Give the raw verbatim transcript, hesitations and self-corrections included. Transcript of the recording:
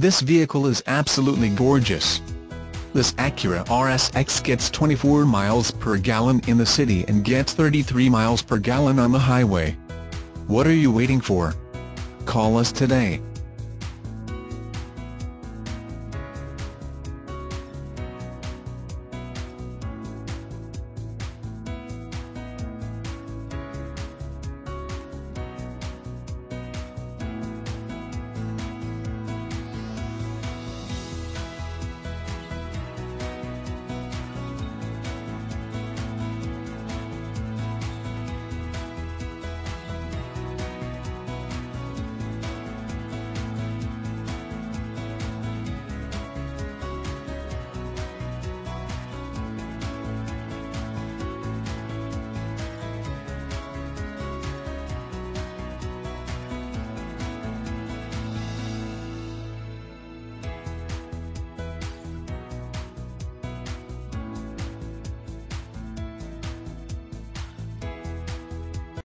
This vehicle is absolutely gorgeous. This Acura R S X gets twenty-four miles per gallon in the city and gets thirty-three miles per gallon on the highway. What are you waiting for? Call us today.